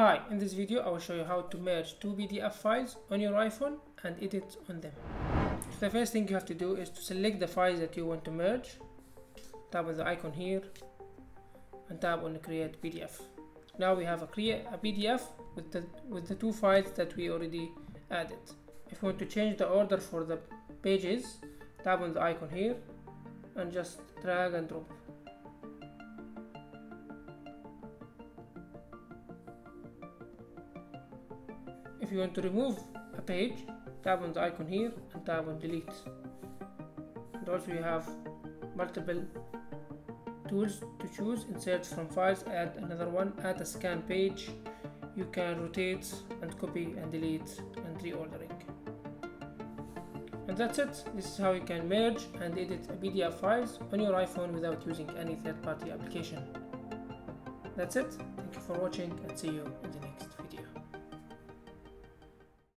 Hi, in this video I will show you how to merge two PDF files on your iPhone and edit on them. So the first thing you have to do is to select the files that you want to merge. Tap on the icon here and tap on create PDF. Now we have a PDF with the two files that we already added. If you want to change the order for the pages, tap on the icon here and just drag and drop. If you want to remove a page, tap on the icon here and tap on delete. And also you have multiple tools to choose: insert from files, add another one, add a scan page. You can rotate and copy and delete and reordering. And that's it. This is how you can merge and edit PDF files on your iPhone without using any third-party application. That's it. Thank you for watching and see you in the next video.